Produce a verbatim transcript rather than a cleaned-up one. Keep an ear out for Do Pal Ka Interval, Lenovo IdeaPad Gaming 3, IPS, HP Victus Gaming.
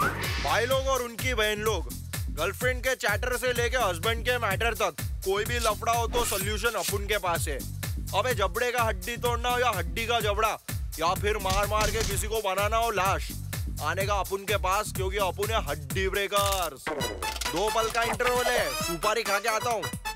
भाई लोग और उनकी बहन लोग, गर्लफ्रेंड के चैटर से लेके हस्बैंड के मैटर तक कोई भी लफड़ा हो तो सोल्यूशन अपन के पास है। अबे जबड़े का हड्डी तोड़ना हो या हड्डी का जबड़ा या फिर मार मार के किसी को बनाना हो लाश, आने का अपुन के पास, क्योंकि अपुन है हड्डी ब्रेकर्स। दो पल का इंटरवल है, सुपारी खा के आता हूँ।